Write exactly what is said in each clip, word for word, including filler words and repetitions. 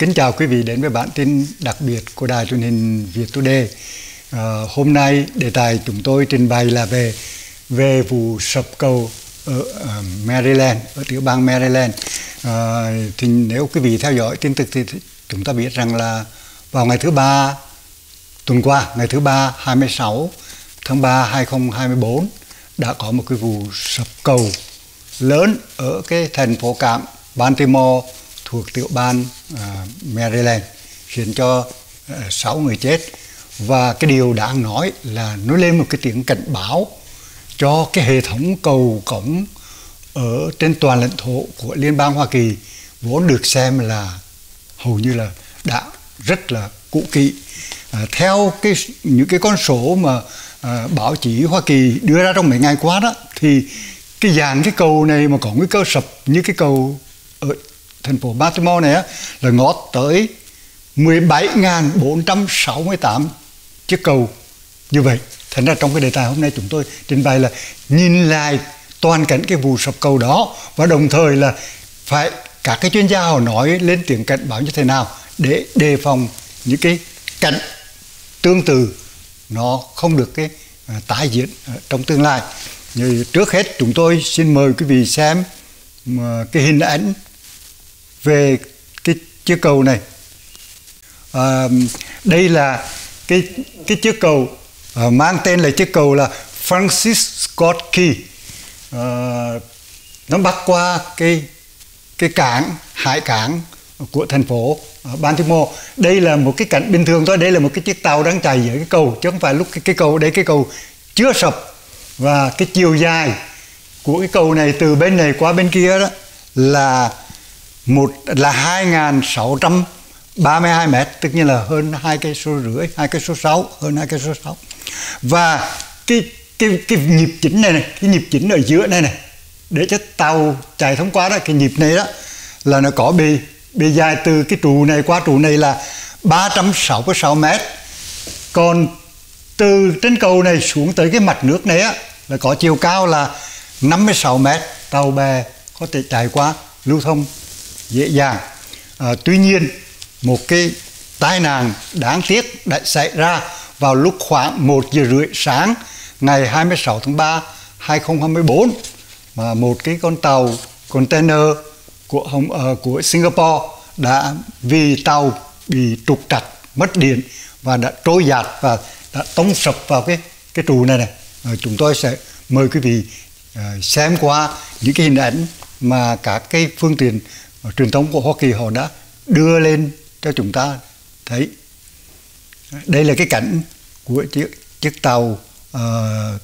Kính chào quý vị đến với bản tin đặc biệt của đài truyền hình Việt Today. À, hôm nay đề tài chúng tôi trình bày là về về vụ sập cầu ở, ở Maryland, ở tiểu bang Maryland. À, thì nếu quý vị theo dõi tin tức thì chúng ta biết rằng là vào ngày thứ ba tuần qua, ngày thứ ba hai mươi sáu tháng ba hai nghìn không trăm hai mươi bốn đã có một cái vụ sập cầu lớn ở cái thành phố cảng Baltimore thuộc tiểu bang uh, Maryland, khiến cho uh, sáu người chết. Và cái điều đáng nói là nó lên một cái tiếng cảnh báo cho cái hệ thống cầu cống ở trên toàn lãnh thổ của Liên bang Hoa Kỳ, vốn được xem là hầu như là đã rất là cũ kỹ. Uh, theo cái những cái con số mà uh, báo chí Hoa Kỳ đưa ra trong mấy ngày qua đó, thì cái dàn cái cầu này mà có nguy cơ sập như cái cầu ở thành phố Baltimore này á, là ngót tới mười bảy nghìn bốn trăm sáu mươi tám chiếc cầu như vậy. Thành ra trong cái đề tài hôm nay chúng tôi trình bày là nhìn lại toàn cảnh cái vụ sập cầu đó, và đồng thời là phải các cái chuyên gia họ nói lên tiếng cảnh báo như thế nào để đề phòng những cái cảnh tương tự nó không được cái uh, tái diễn uh, trong tương lai. Như trước hết chúng tôi xin mời quý vị xem uh, cái hình ảnh về cái chiếc cầu này. À, đây là cái cái chiếc cầu à, mang tên là chiếc cầu là Francis Scott Key. À, nó bắc qua cái cái cảng hải cảng của thành phố Baltimore. Đây là một cái cảnh bình thường thôi. Đây là một cái chiếc tàu đang chạy giữa cái cầu, chứ không phải lúc cái, cái cầu đây cái cầu chưa sập. Và cái chiều dài của cái cầu này từ bên này qua bên kia đó là một là hai nghìn sáu trăm ba mươi hai mét, tức như là hơn hai cây số rưỡi, hai cây số sáu, hơn hai cây số sáu. Và cái cái cái nhịp chính này này, cái nhịp chính ở giữa này này, để cho tàu chạy thông qua đó, cái nhịp này đó là nó có bề bề dài từ cái trụ này qua trụ này là ba trăm sáu mươi sáu mét. Còn từ trên cầu này xuống tới cái mặt nước này á là có chiều cao là năm mươi sáu mét, tàu bè có thể chạy qua, lưu thông dễ dàng. À, tuy nhiên một cái tai nạn đáng tiếc đã xảy ra vào lúc khoảng một giờ rưỡi sáng ngày hai mươi sáu tháng ba hai nghìn không trăm hai mươi bốn, mà một cái con tàu container của Hồng ờ, của Singapore đã vì tàu bị trục trặc, mất điện và đã trôi dạt và đã tông sập vào cái cái trụ này này. À, chúng tôi sẽ mời quý vị à, xem qua những cái hình ảnh mà các cái phương tiện truyền thống của Hoa Kỳ họ đã đưa lên cho chúng ta thấy. Đây là cái cảnh của chiếc chiếc tàu uh,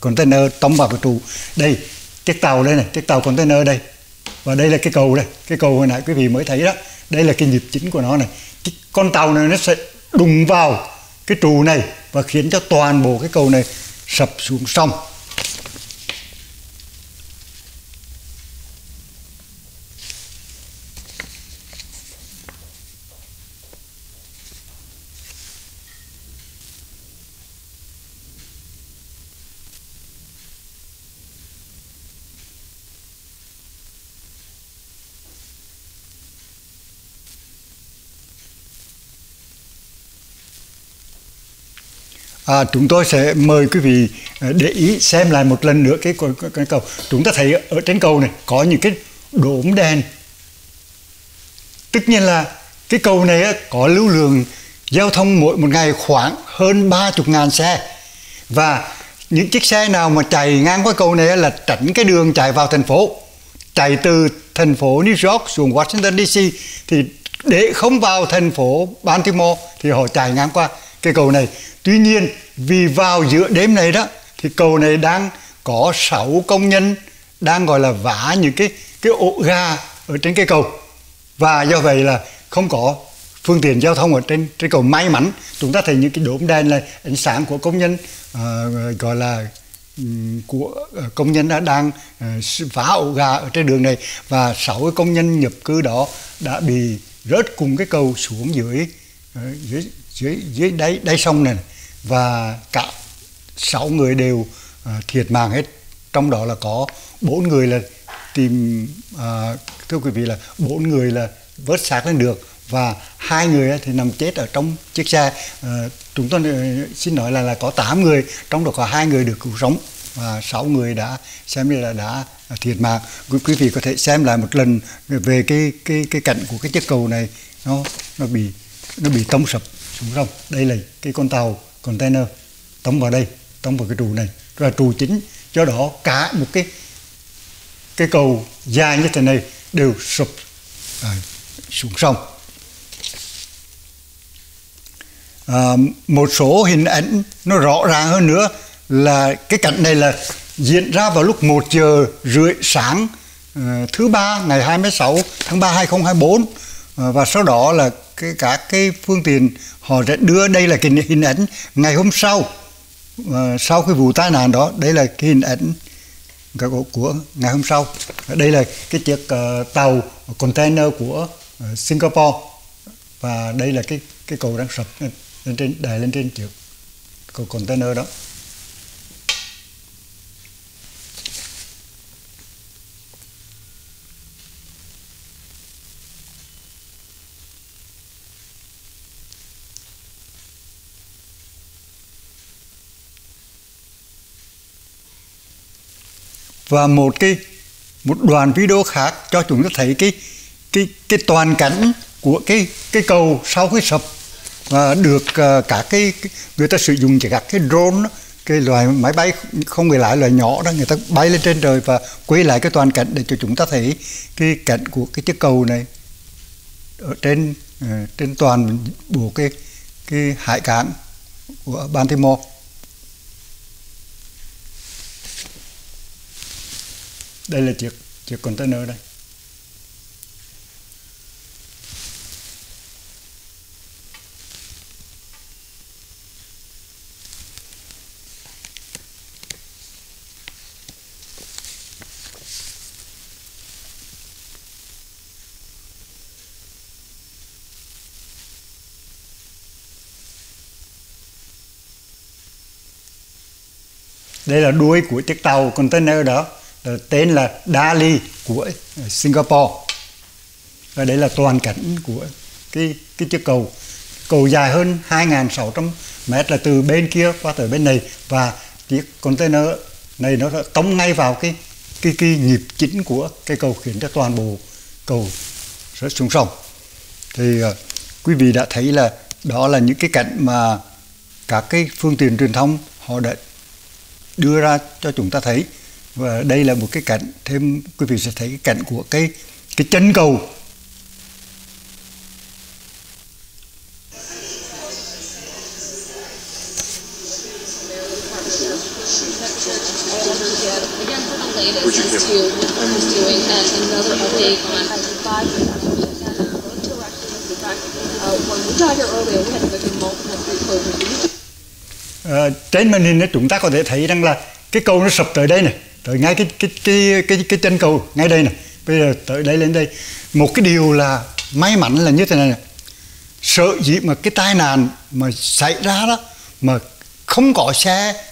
container tông vào cái trụ. Đây, chiếc tàu đây này, chiếc tàu container đây. Và đây là cái cầu đây, cái cầu hồi nãy quý vị mới thấy đó. Đây là cái nhịp chính của nó này. Cái con tàu này nó sẽ đụng vào cái trụ này và khiến cho toàn bộ cái cầu này sập xuống sông. À, chúng tôi sẽ mời quý vị để ý xem lại một lần nữa cái, cái, cái cầu. Chúng ta thấy ở trên cầu này có những cái đốm đèn. Tất nhiên là cái cầu này có lưu lượng giao thông mỗi một ngày khoảng hơn ba mươi nghìn xe. Và những chiếc xe nào mà chạy ngang qua cầu này là tránh cái đường chạy vào thành phố. Chạy từ thành phố New York xuống Washington đê xê thì để không vào thành phố Baltimore thì họ chạy ngang qua cái cầu này. Tuy nhiên vì vào giữa đêm này đó thì cầu này đang có sáu công nhân đang gọi là vả những cái cái ổ gà ở trên cái cầu, và do vậy là không có phương tiện giao thông ở trên trên cầu. May mắn chúng ta thấy những cái đốm đen này, ánh sáng của công nhân uh, gọi là um, của uh, công nhân đã đang uh, vả ổ gà ở trên đường này, và sáu công nhân nhập cư đó đã bị rớt cùng cái cầu xuống dưới uh, dưới dưới dưới đáy đáy sông này, và cả sáu người đều uh, thiệt mạng hết, trong đó là có bốn người là tìm uh, thưa quý vị là bốn người là vớt xác lên được, và hai người thì nằm chết ở trong chiếc xe. À, chúng tôi xin nói là là có tám người, trong đó có hai người được cứu sống và sáu người đã xem như là đã thiệt mạng. Quý vị có thể xem lại một lần về cái cái cái cạnh của cái chiếc cầu này, nó nó bị nó bị tông sập xuống sông. Đây là cái con tàu container tông vào đây, tông vào cái trụ này, rồi trụ chính. Do đó cả một cái cái cầu dài như thế này đều sụp à, xuống sông. À, một số hình ảnh nó rõ ràng hơn nữa là cái cảnh này là diễn ra vào lúc một giờ rưỡi sáng uh, thứ ba ngày hai mươi sáu tháng ba hai nghìn không trăm hai mươi tư, uh, và sau đó là cái các cái phương tiện họ sẽ đưa, đây là cái hình ảnh ngày hôm sau uh, sau cái vụ tai nạn đó. Đây là cái hình ảnh của ngày hôm sau. Đây là cái chiếc uh, tàu container của uh, Singapore, và đây là cái cái cầu đang sập lên trên đài lên trên chiếc cầu container đó. Và một cái một đoạn video khác cho chúng ta thấy cái cái cái toàn cảnh của cái cái cầu sau cái sập, và được uh, cả cái, cái người ta sử dụng chỉ các cái drone đó, cái loài máy bay không người lái, loài nhỏ đó, người ta bay lên trên trời và quay lại cái toàn cảnh để cho chúng ta thấy cái cảnh của cái chiếc cầu này ở trên uh, trên toàn bộ cái cái hải cảng của Baltimore. Đây là chiếc chiếc container đây. Đây là đuôi của chiếc tàu container đó, tên là Dali của Singapore. Và đây là toàn cảnh của cái cái chiếc cầu. Cầu dài hơn hai nghìn sáu trăm mét là từ bên kia qua tới bên này, và chiếc container này nó tông ngay vào cái cái cái nhịp chính của cái cầu, khiến cho toàn bộ cầu rớt xuống sông. Thì uh, quý vị đã thấy là đó là những cái cảnh mà các cái phương tiện truyền thông họ đã đưa ra cho chúng ta thấy. Và đây là một cái cảnh thêm, quý vị sẽ thấy cái cảnh của cái cái chân cầu. À, trên màn hình chúng ta có thể thấy rằng là cái cầu nó sập tới đây này, tới ngay cái cái cái cái cái chân cầu ngay đây này, bây giờ tới đây lên đây. Một cái điều là may mắn là như thế này này, sợ gì mà cái tai nạn mà xảy ra đó mà không có xe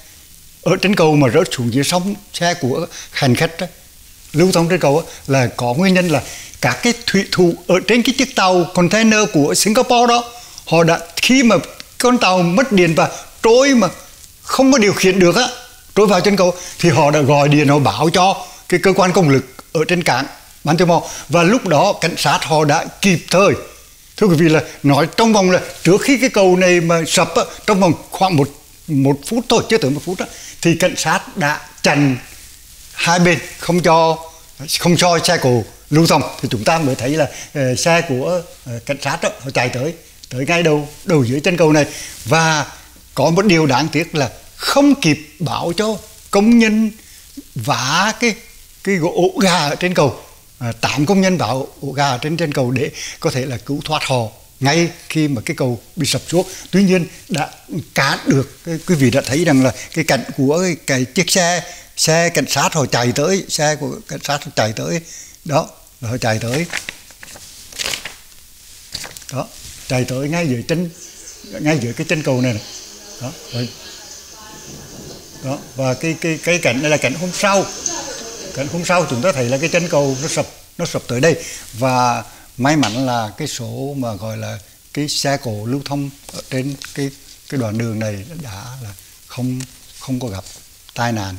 ở trên cầu mà rớt xuống dưới sông, xe của hành khách đó, lưu thông trên cầu đó, là có nguyên nhân là các cái thủy thủ ở trên cái chiếc tàu container của Singapore đó, họ đã khi mà con tàu mất điện và trôi mà không có điều khiển được á, trôi vào chân cầu, thì họ đã gọi điện, họ báo cho cái cơ quan công lực ở trên cảng Baltimore, và lúc đó cảnh sát họ đã kịp thời. Thưa quý vị, là nói trong vòng là trước khi cái cầu này mà sập, trong vòng khoảng một một phút thôi, chưa tới một phút đó, thì cảnh sát đã chặn hai bên không cho không cho xe cộ lưu thông. Thì chúng ta mới thấy là uh, xe của uh, cảnh sát đó, họ chạy tới tới ngay đầu đầu dưới chân cầu này. Và có một điều đáng tiếc là không kịp bảo cho công nhân vả cái cái ổ gà ở trên cầu, à, tám công nhân vào ổ gà ở trên trên cầu để có thể là cứu thoát họ ngay khi mà cái cầu bị sập xuống. Tuy nhiên đã cản được. Quý vị đã thấy rằng là cái cảnh của cái, cái chiếc xe xe cảnh sát họ chạy tới, xe của cảnh sát họ chạy tới đó, họ chạy tới đó, chạy tới ngay dưới chân ngay dưới cái chân cầu này, này. Đó. Rồi. Đó, và cái cái cái cảnh đây là cảnh hôm sau. Cảnh hôm sau chúng ta thấy là cái chân cầu nó sập, nó sập tới đây, và May mắn là cái số mà gọi là cái xe cộ lưu thông ở trên cái cái đoạn đường này đã là không không có gặp tai nạn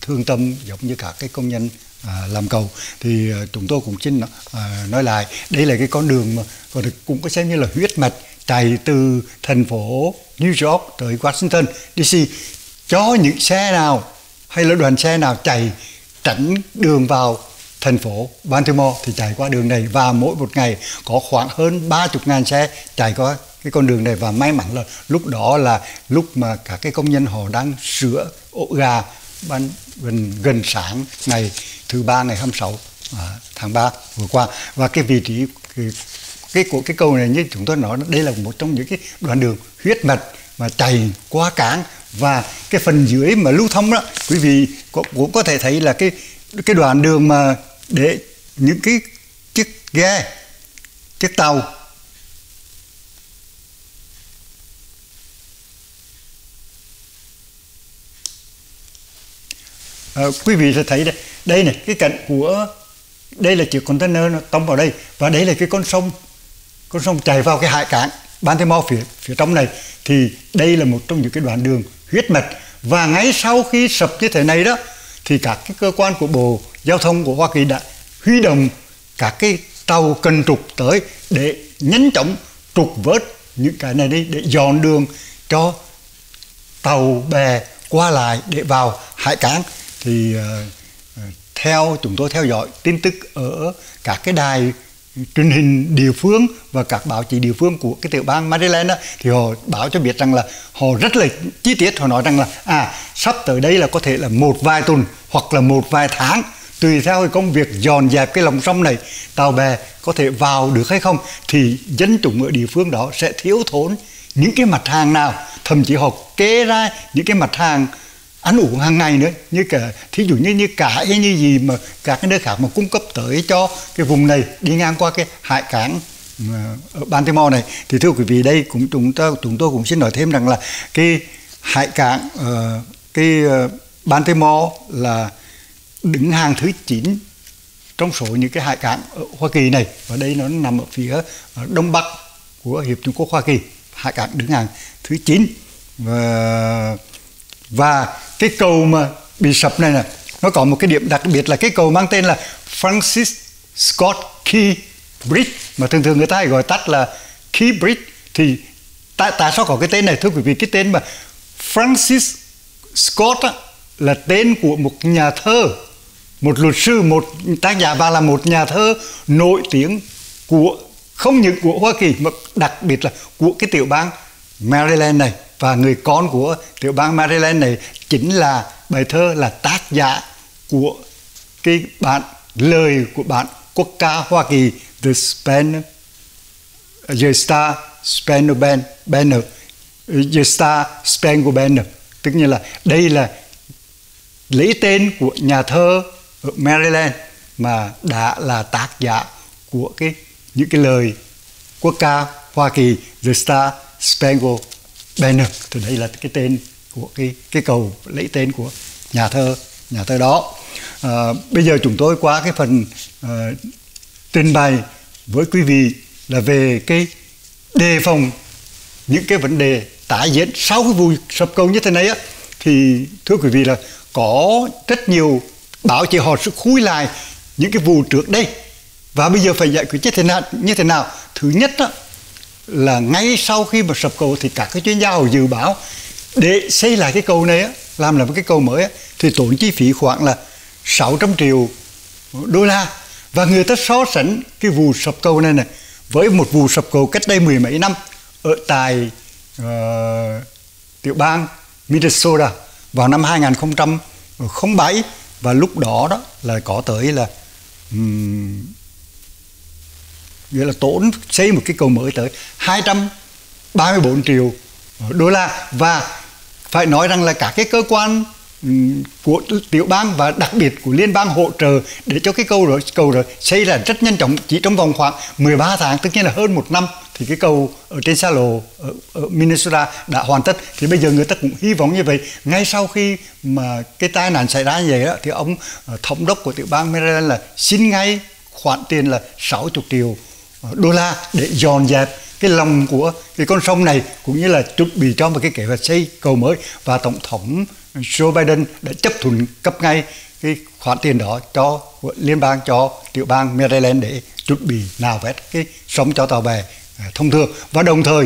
thương tâm giống như cả cái công nhân à, làm cầu. Thì chúng tôi cũng xin à, nói lại, đây là cái con đường mà còn cũng có xem như là huyết mạch chạy từ thành phố New York tới Washington đê xê, cho những xe nào hay là đoàn xe nào chạy tránh đường vào thành phố Baltimore thì chạy qua đường này, và mỗi một ngày có khoảng hơn ba mươi nghìn xe chạy qua cái con đường này. Và may mắn là lúc đó là lúc mà cả cái công nhân họ đang sửa ổ gà ban gần gần sáng ngày thứ ba, ngày hai mươi sáu à, tháng ba vừa qua. Và cái vị trí cái, cái của cái cầu này như chúng tôi nói, đây là một trong những cái đoạn đường huyết mạch mà chạy qua cảng. Và cái phần dưới mà lưu thông đó, quý vị cũng có, có thể thấy là cái cái đoạn đường mà để những cái chiếc ghe, chiếc tàu à, quý vị sẽ thấy đây, đây này, cái cạnh của đây là chiếc container nó tông vào đây, và đây là cái con sông con sông chảy vào cái hải cảng Baltimore phía phía trong này. Thì đây là một trong những cái đoạn đường huyết mạch. Và ngay sau khi sập như thế này đó thì các cái cơ quan của Bộ Giao thông của Hoa Kỳ đã huy động các cái tàu cần trục tới để nhanh chóng trục vớt những cái này đi, để dọn đường cho tàu bè qua lại để vào hải cảng. Thì uh, theo chúng tôi theo dõi tin tức ở các cái đài truyền hình địa phương và các báo chí địa phương của cái tiểu bang Maryland đó, thì họ báo cho biết rằng là họ rất là chi tiết, họ nói rằng là à sắp tới đây là có thể là một vài tuần hoặc là một vài tháng, tùy theo cái công việc dọn dẹp cái lòng sông này, tàu bè có thể vào được hay không. Thì dân chúng ở địa phương đó sẽ thiếu thốn những cái mặt hàng nào, thậm chí họ kê ra những cái mặt hàng ăn uống hàng ngày nữa, như cả thí dụ như như cả cái như gì mà các cái nơi khác mà cung cấp tới cho cái vùng này đi ngang qua cái hải cảng ở Baltimore này. Thì thưa quý vị, đây cũng chúng ta chúng tôi cũng xin nói thêm rằng là cái hải cảng uh, cái uh, Baltimore là đứng hàng thứ chín trong số những cái hải cảng ở Hoa Kỳ này, và đây nó nằm ở phía đông bắc của Hiệp Trung Quốc Hoa Kỳ, hải cảng đứng hàng thứ chín. Và Và cái cầu mà bị sập này nè, nó có một cái điểm đặc biệt là cái cầu mang tên là Francis Scott Key Bridge, mà thường thường người ta hay gọi tắt là Key Bridge. Thì tại tại sao có cái tên này? Thưa quý vị, cái tên mà Francis Scott á, là tên của một nhà thơ, một luật sư, một tác giả, và là một nhà thơ nổi tiếng của không những của Hoa Kỳ mà đặc biệt là của cái tiểu bang Maryland này. Và người con của tiểu bang Maryland này chính là bài thơ, là tác giả của cái bản lời của bản quốc ca Hoa Kỳ The Span, The Star Spangled Banner, The Star Spangled Banner. Tức như là đây là lấy tên của nhà thơ ở Maryland mà đã là tác giả của cái những cái lời quốc ca Hoa Kỳ The Star Spangled Banner. Thì đây là cái tên của cái cái cầu, lấy tên của nhà thơ nhà thơ đó. À, bây giờ chúng tôi qua cái phần uh, trình bày với quý vị là về cái đề phòng những cái vấn đề tái diễn sau cái vụ sập cầu như thế này á. Thì thưa quý vị là có rất nhiều báo chí họ sức khui lại những cái vụ trước đây và bây giờ phải giải quyết như thế nào như thế nào. Thứ nhất đó, là ngay sau khi mà sập cầu thì các cái chuyên gia họ dự báo để xây lại cái cầu này á, làm lại một cái cầu mới á, thì tốn chi phí khoảng là sáu trăm triệu đô la. Và người ta so sánh cái vụ sập cầu này này với một vụ sập cầu cách đây mười mấy năm ở tại uh, tiểu bang Minnesota vào năm hai nghìn không trăm lẻ bảy, và lúc đó đó là có tới là um, nghĩa là tốn xây một cái cầu mới tới hai trăm ba mươi bốn triệu đô la. Và phải nói rằng là cả cái cơ quan của tiểu bang và đặc biệt của liên bang hỗ trợ để cho cái cầu rồi cầu rồi xây là rất nhanh chóng, chỉ trong vòng khoảng mười ba tháng, tất nhiên là hơn một năm thì cái cầu ở trên xa lộ ở, ở Minnesota đã hoàn tất. Thì bây giờ người ta cũng hy vọng như vậy, ngay sau khi mà cái tai nạn xảy ra như vậy đó, thì ông thống đốc của tiểu bang Maryland là xin ngay khoản tiền là sáu mươi triệu đô la để dọn dẹp cái lòng của cái con sông này, cũng như là chuẩn bị cho một cái kế hoạch xây cầu mới. Và Tổng thống Joe Biden đã chấp thuận cấp ngay cái khoản tiền đó cho liên bang, cho tiểu bang Maryland để chuẩn bị nạo vét cái sông cho tàu bè thông thường. Và đồng thời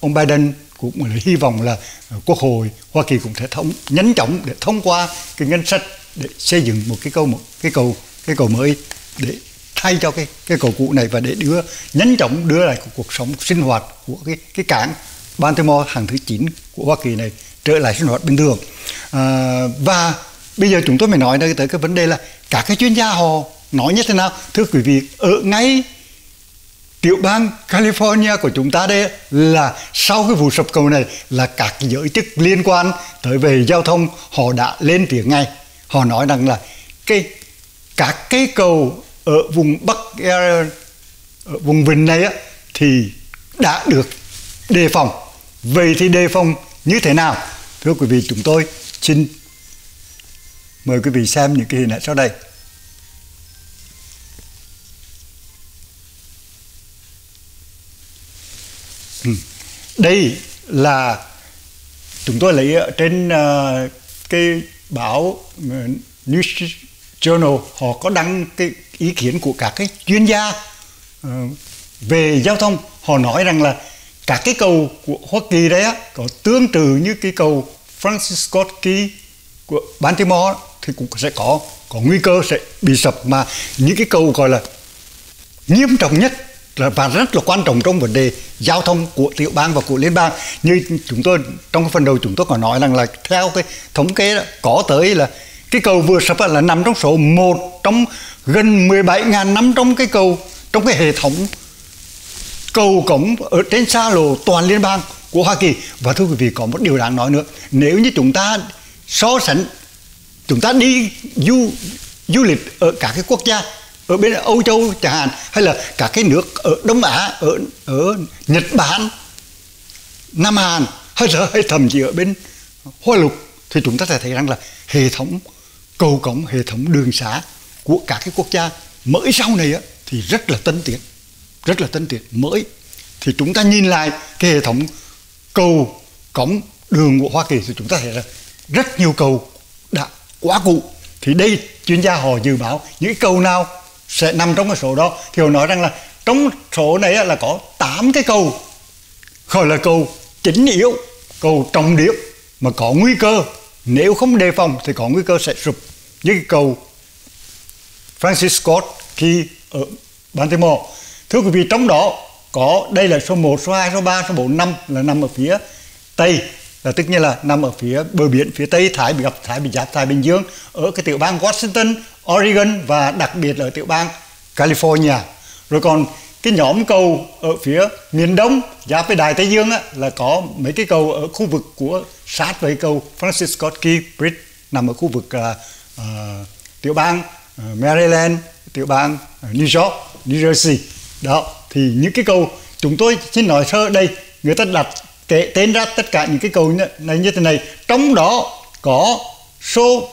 ông Biden cũng hy vọng là Quốc hội Hoa Kỳ cũng thể thông nhanh chóng để thông qua cái ngân sách để xây dựng một cái cầu một cái cầu cái cầu mới để thay cho cái cái cầu cũ này, và để đưa nhanh chóng đưa lại cuộc sống sinh hoạt của cái cái cảng Baltimore hàng thứ chín của Hoa Kỳ này trở lại sinh hoạt bình thường. À, và bây giờ chúng tôi mới nói đây tới cái vấn đề là các cái chuyên gia họ nói như thế nào. Thưa quý vị, ở ngay tiểu bang California của chúng ta đây là sau cái vụ sập cầu này là các giới chức liên quan tới về giao thông họ đã lên tiếng ngay. Họ nói rằng là cái các cái cầu ở vùng Bắc, ở vùng Vịnh này á, thì đã được đề phòng. Vậy thì đề phòng như thế nào? Thưa quý vị, chúng tôi xin mời quý vị xem những cái hình ảnh sau đây. Đây là chúng tôi lấy ở trên uh, cái báo uh, New Journal, họ có đăng cái ý kiến của các cái chuyên gia uh, về giao thông. Họ nói rằng là các cái cầu của Hoa Kỳ đấy á, có tương tự như cái cầu Francis Scott Key của Baltimore thì cũng sẽ có có nguy cơ sẽ bị sập, mà những cái cầu gọi là nghiêm trọng nhất và rất là quan trọng trong vấn đề giao thông của tiểu bang và của liên bang. Như chúng tôi trong cái phần đầu chúng tôi còn nói rằng là theo cái thống kê đó, có tới là cái cầu vừa sập là nằm trong số một trong gần mười bảy nghìn năm trăm cái cầu trong cái hệ thống cầu cống ở trên xa lộ toàn liên bang của Hoa Kỳ. Và thưa quý vị, có một điều đáng nói nữa, nếu như chúng ta so sánh, chúng ta đi du du lịch ở các cái quốc gia ở bên Âu Châu chẳng hạn, hay là các cái nước ở Đông Á, ở ở Nhật Bản, Nam Hàn, hay là hay thậm chí ở bên Hoa Lục, thì chúng ta sẽ thấy rằng là hệ thống cầu cống, hệ thống đường xá của các cái quốc gia mới sau này á, thì rất là tân tiến, rất là tân tiến mới. Thì chúng ta nhìn lại cái hệ thống cầu cống đường của Hoa Kỳ thì chúng ta thấy là rất nhiều cầu đã quá cũ. Thì đây chuyên gia họ dự báo những cầu nào sẽ nằm trong cái số đó, thì họ nói rằng là trong số này là có tám cái cầu gọi là cầu chính yếu, cầu trọng điểm mà có nguy cơ nếu không đề phòng thì có nguy cơ sẽ sụp, như cái cầu Francis Scott Key ở Baltimore. Thưa quý vị, trong đó có đây là số một, số hai, số ba, số bốn, năm là nằm ở phía Tây, là tức như là nằm ở phía bờ biển phía Tây Thái bị gặp Thái bị giáp Thái Bình Dương, ở cái tiểu bang Washington, Oregon và đặc biệt là ở tiểu bang California. Rồi còn cái nhóm cầu ở phía miền Đông giáp với Đại Tây Dương á, là có mấy cái cầu ở khu vực của sát với cầu Francis Scott Key Bridge nằm ở khu vực uh, uh, tiểu bang uh, Maryland, tiểu bang uh, New York, New Jersey. Đó, thì những cái cầu chúng tôi xin nói sơ đây, người ta đặt kể tên ra tất cả những cái cầu này như thế này, trong đó có số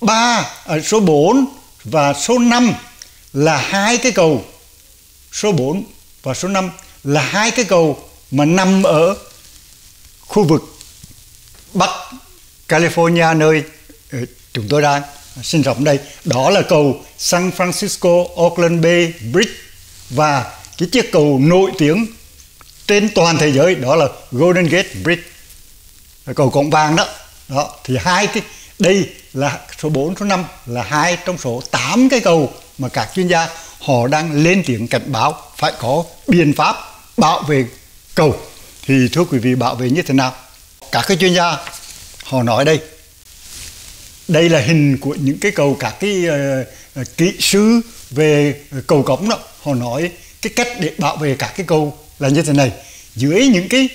ba, số bốn và số năm là hai cái cầu, số bốn và số năm là hai cái cầu mà nằm ở khu vực Bắc California nơi chúng tôi đang sinh sống đây. Đó là cầu San Francisco Oakland Bay Bridge và cái chiếc cầu nổi tiếng trên toàn thế giới đó là Golden Gate Bridge, cầu cổng vàng đó. Đó thì hai cái đây là số bốn, số năm là hai trong số tám cái cầu mà các chuyên gia họ đang lên tiếng cảnh báo phải có biện pháp bảo vệ cầu. Thì thưa quý vị, bảo vệ như thế nào? Các cái chuyên gia họ nói đây, đây là hình của những cái cầu, các cái uh, kỹ sư về cầu cống đó, họ nói cái cách để bảo vệ các cái cầu là như thế này. Dưới những cái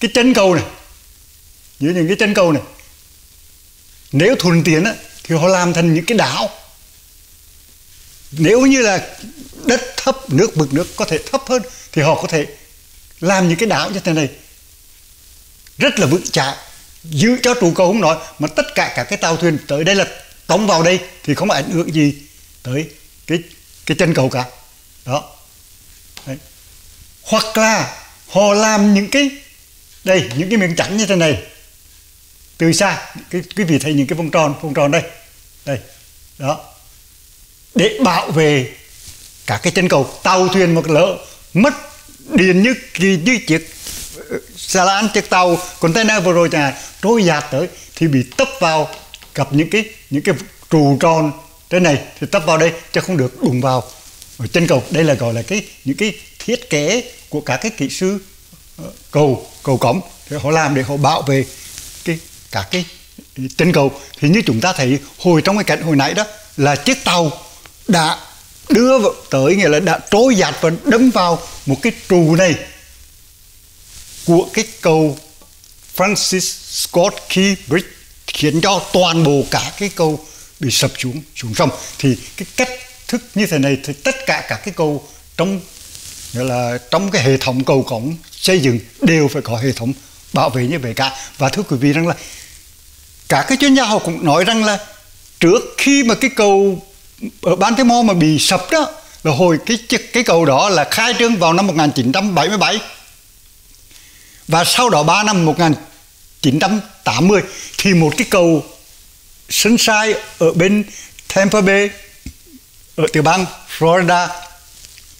cái chân cầu này, dưới những cái chân cầu này, nếu thuận tiện á, thì họ làm thành những cái đảo. Nếu như là đất thấp, nước mực nước có thể thấp hơn, thì họ có thể làm những cái đảo như thế này, rất là vững chãi, giữ cho trụ cầu không nói, mà tất cả các cái tàu thuyền tới đây là tông vào đây thì không ảnh hưởng gì tới cái cái chân cầu cả. Đó, Hoặc là họ làm những cái, đây, những cái miếng trắng như thế này. Từ xa, cái, quý vị thấy những cái vòng tròn, vòng tròn đây. Đây, đó. Để bảo vệ cả cái chân cầu, tàu thuyền một lỡ, mất điện như, như chiếc xà lan, chiếc tàu container vừa rồi chẳng hạn, trôi dạt tới thì bị tấp vào, gặp những cái những cái trụ tròn thế này thì tấp vào đây chứ không được đụng vào ở chân cầu. Đây là gọi là cái những cái thiết kế của các cái kỹ sư cầu cầu cống, thì họ làm để họ bảo vệ cái các cái chân cầu. Thì như chúng ta thấy hồi trong cái cảnh hồi nãy đó là chiếc tàu đã đưa tới, nghĩa là đã trôi dạt và đâm vào một cái trụ này của cái cầu Francis Scott Key Bridge, khiến cho toàn bộ cả cái cầu bị sập xuống xuống sông. Thì cái cách thức như thế này thì tất cả các cái cầu trong, nghĩa là trong cái hệ thống cầu cống xây dựng đều phải có hệ thống bảo vệ như vậy cả. Và thưa quý vị rằng là cả cái chuyên gia họ cũng nói rằng là trước khi mà cái cầu ở Baltimore mà bị sập đó, là hồi cái cái cầu đó là khai trương vào năm một nghìn chín trăm bảy mươi bảy và sau đó ba năm một nghìn chín trăm tám mươi thì một cái cầu Sunshine ở bên Tampa Bay ở tiểu bang Florida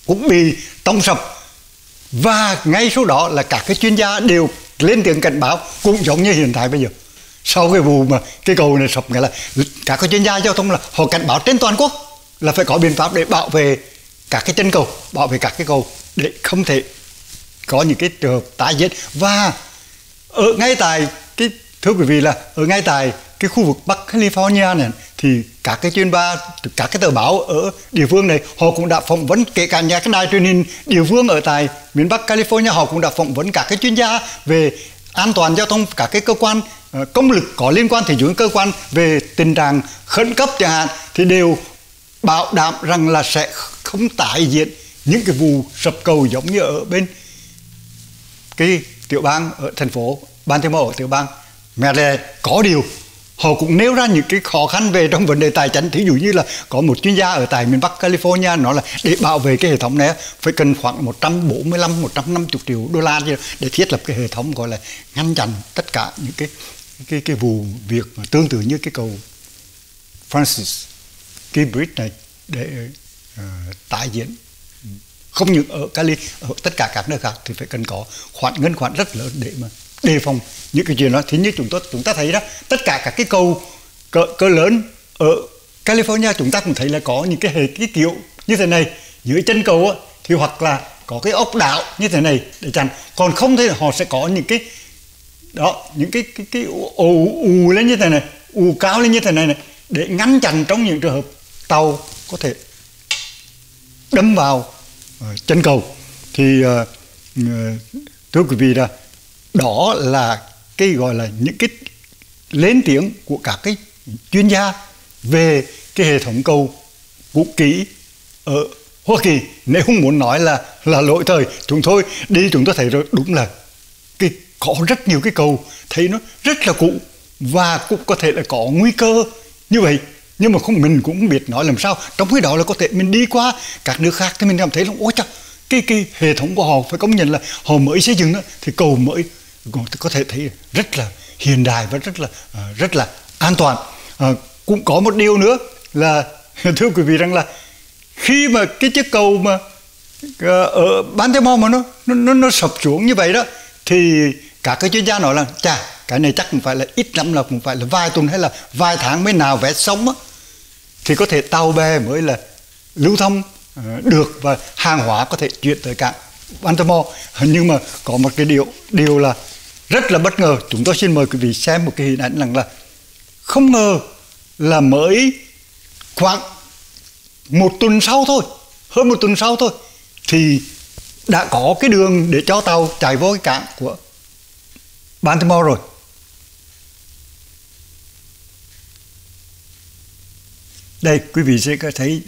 cũng bị tông sập, và ngay sau đó là các cái chuyên gia đều lên tiếng cảnh báo, cũng giống như hiện tại bây giờ sau cái vụ mà cái cầu này sập, nghĩa là các cái chuyên gia giao thông là họ cảnh báo trên toàn quốc là phải có biện pháp để bảo vệ các cái chân cầu, bảo vệ các cái cầu để không thể có những cái trường hợp tái diễn. Và ở ngay tại cái, thưa quý vị, là ở ngay tại cái khu vực Bắc California này thì các cái chuyên gia, các cái tờ báo ở địa phương này họ cũng đã phỏng vấn, kể cả nhà cái đài truyền hình địa phương ở tại miền Bắc California họ cũng đã phỏng vấn các cái chuyên gia về an toàn giao thông, các cái cơ quan công lực có liên quan, thì những cơ quan về tình trạng khẩn cấp chẳng hạn, thì đều bảo đảm rằng là sẽ không tái diễn những cái vụ sập cầu giống như ở bên cái tiểu bang ở thành phố Baltimore, ở tiểu bang Maryland. Có điều họ cũng nêu ra những cái khó khăn về trong vấn đề tài chính. Thí dụ như là có một chuyên gia ở tại miền Bắc California nói là để bảo vệ cái hệ thống này phải cần khoảng một trăm bốn mươi lăm, một trăm năm mươi triệu đô la để thiết lập cái hệ thống gọi là ngăn chặn tất cả những cái cái cái vụ việc mà tương tự như cái cầu Francis Key Bridge này để uh, tái diễn. Không những ở Cali, ở tất cả các nơi khác thì phải cần có khoản ngân khoản rất lớn để mà đề phòng những cái chuyện đó. Thế như chúng tôi chúng ta thấy đó, tất cả các cái cầu cỡ, cỡ lớn ở California chúng ta cũng thấy là có những cái hệ cái kiểu như thế này, dưới chân cầu á, thì hoặc là có cái ốc đảo như thế này để chặn, còn không thấy là họ sẽ có những cái đó, những cái cái cái ù ù lên như thế này, ù cao lên như thế này này để ngăn chặn trong những trường hợp tàu có thể đâm vào chân cầu. Thì uh, thưa quý vị, là đó là cái gọi là những cái lên tiếng của các cái chuyên gia về cái hệ thống cầu cũ kỹ ở Hoa Kỳ. Nếu không muốn nói là là lỗi thời, chúng tôi đi chúng tôi thấy rồi, đúng là cái có rất nhiều cái cầu thấy nó rất là cũ và cũng có thể là có nguy cơ như vậy. Nhưng mà không, mình cũng không biết nói làm sao. Trong khi đó là có thể mình đi qua các nước khác thì mình cảm thấy là ôi trời, cái, cái hệ thống của họ phải công nhận là họ mới xây dựng đó, thì cầu mới có thể thấy rất là hiện đại và rất là rất là an toàn. À, cũng có một điều nữa là thưa quý vị rằng là khi mà cái chiếc cầu mà ở Baltimore mà nó nó nó sập xuống như vậy đó thì các cái chuyên gia nói là chà, cái này chắc cũng phải là ít lắm là cũng phải là vài tuần hay là vài tháng mới nào vẽ sống á, thì có thể tàu bè mới là lưu thông được và hàng hóa có thể chuyển tới cảng Baltimore. Nhưng mà có một cái điều điều là rất là bất ngờ. Chúng tôi xin mời quý vị xem một cái hình ảnh rằng là không ngờ là mới khoảng một tuần sau thôi, hơn một tuần sau thôi thì đã có cái đường để cho tàu chạy vô cái cảng của Baltimore rồi. Đây quý vị sẽ có thấy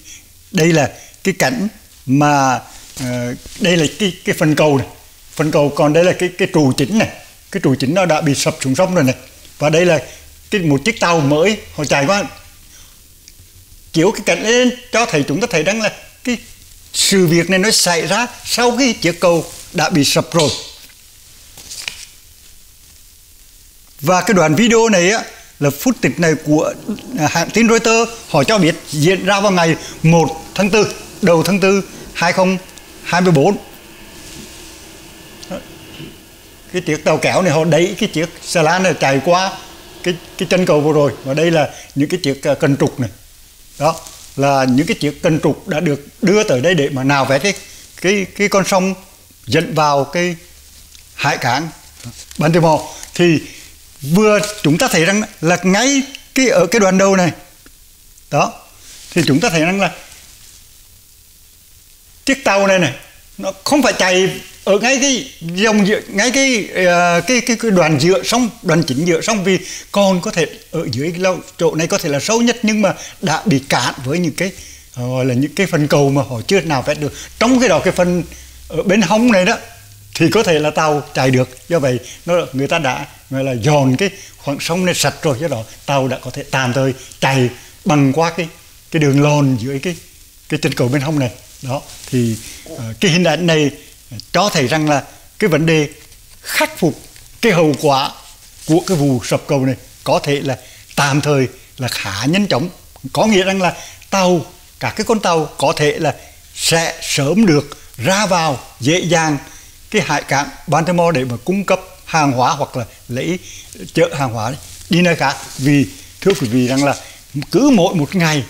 đây là cái cảnh mà uh, đây là cái cái phần cầu này, phần cầu, còn đây là cái cái trụ chính này, cái trụ chính nó đã bị sập xuống sông rồi này, và đây là cái một chiếc tàu mới họ chạy qua. Chiếu cái cảnh lên cho thấy chúng ta thấy rằng là cái sự việc này nó xảy ra sau cái chiếc cầu đã bị sập rồi. Và cái đoạn video này á, là phút tịch này của hãng tin Reuters, họ cho biết diễn ra vào ngày một tháng tư, đầu tháng tư hai không hai tư. Cái chiếc tàu kéo này họ đẩy cái chiếc xà lan này chạy qua cái cái chân cầu vừa rồi, và đây là những cái chiếc cần trục này. Đó là những cái chiếc cần trục đã được đưa tới đây để mà nào vẽ cái cái cái con sông dẫn vào cái hải cảng Baltimore. Thì vừa chúng ta thấy rằng là ngay cái ở cái đoạn đầu này đó, thì chúng ta thấy rằng là chiếc tàu này này nó không phải chạy ở ngay cái dòng giữa, ngay cái cái cái, cái đoạn giữa sông, đoạn chính giữa sông, vì còn có thể ở dưới cái chỗ này có thể là sâu nhất, nhưng mà đã bị cạn với những cái gọi là những cái phần cầu mà họ chưa nào vét được. Trong cái đó cái phần ở bên hông này đó thì có thể là tàu chạy được, do vậy nó người ta đã gọi là dòn cái khoảng sông này sạch rồi, do đó tàu đã có thể tạm thời chạy bằng qua cái cái đường lòn dưới cái cái chân cầu bên hông này. Đó thì cái hình ảnh này cho thấy rằng là cái vấn đề khắc phục cái hậu quả của cái vụ sập cầu này có thể là tạm thời là khá nhanh chóng, có nghĩa rằng là tàu, các cái con tàu có thể là sẽ sớm được ra vào dễ dàng cái hải cảng Baltimore để mà cung cấp hàng hóa hoặc là lấy chở hàng hóa đi nơi khác. Vì thưa quý vị rằng là cứ mỗi một ngày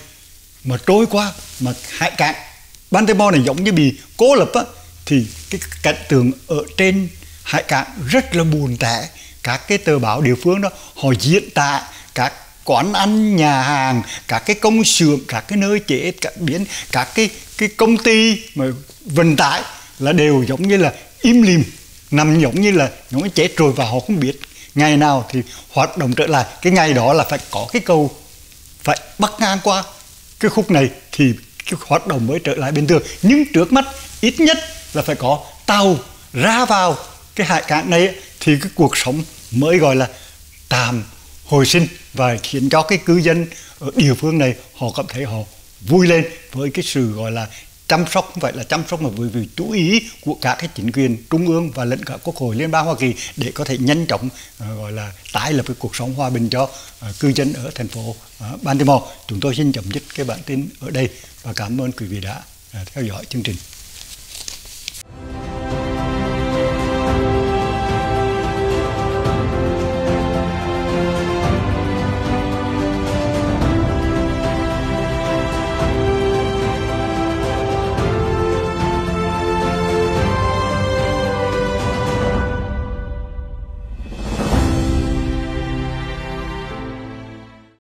mà trôi qua mà hải cảng Baltimore này giống như bị cô lập á, thì cái cảnh tượng ở trên hải cảng rất là buồn tẻ. Các cái tờ báo địa phương đó họ diễn tả các quán ăn, nhà hàng, các cái công xưởng, các cái nơi chế các biến, các cái cái công ty mà vận tải là đều giống như là im lìm, nằm giống như là nó chết rồi, và họ không biết ngày nào thì hoạt động trở lại. Cái ngày đó là phải có cái cầu phải bắc ngang qua cái khúc này thì cái hoạt động mới trở lại bình thường, nhưng trước mắt ít nhất là phải có tàu ra vào cái hải cảng này thì cái cuộc sống mới gọi là tạm hồi sinh, và khiến cho cái cư dân ở địa phương này họ cảm thấy họ vui lên với cái sự gọi là chăm sóc, không phải là chăm sóc mà với việc chú ý của cả cái chính quyền trung ương và lẫn cả Quốc hội Liên bang Hoa Kỳ để có thể nhanh chóng uh, gọi là tái lập cái cuộc sống hòa bình cho uh, cư dân ở thành phố uh, Baltimore. Chúng tôi xin chấm dứt cái bản tin ở đây và cảm ơn quý vị đã uh, theo dõi chương trình.